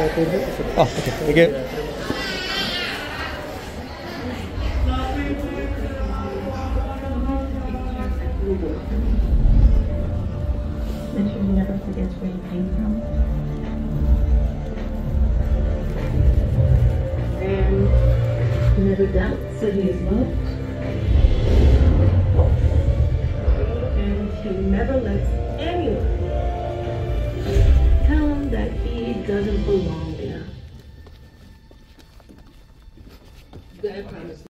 Oh, okay. Okay. So he is loved, and he never lets anyone tell him that he doesn't belong there. God promised.